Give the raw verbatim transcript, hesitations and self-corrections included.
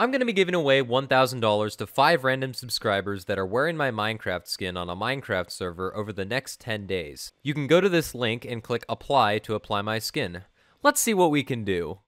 I'm going to be giving away one thousand dollars to five random subscribers that are wearing my Minecraft skin on a Minecraft server over the next ten days. You can go to this link and click apply to apply my skin. Let's see what we can do.